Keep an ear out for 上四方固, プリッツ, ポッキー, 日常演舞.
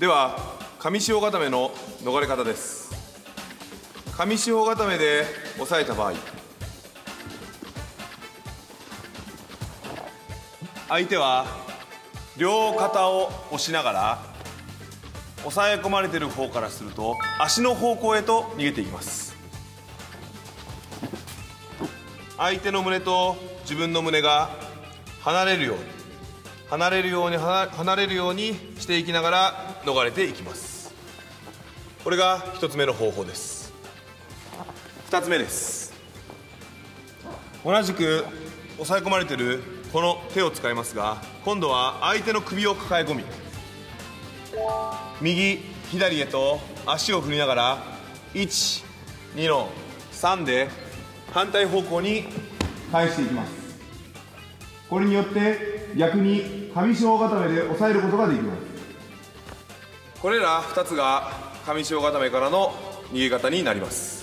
では上四方固めの逃れ方です。上四方固めで押さえた場合、相手は両肩を押しながら押さえ込まれている方からすると足の方向へと逃げていきます。相手の胸と自分の胸が離れるようにしていきながら逃れていきます。これが1つ目の方法です。2つ目です。同じく押さえ込まれているこの手を使いますが、今度は相手の首を抱え込み、右左へと足を振りながら1、2の3で反対方向に返していきます。これによって逆に上四方固めで抑えることができます。これら2つが上四方固めからの逃げ方になります。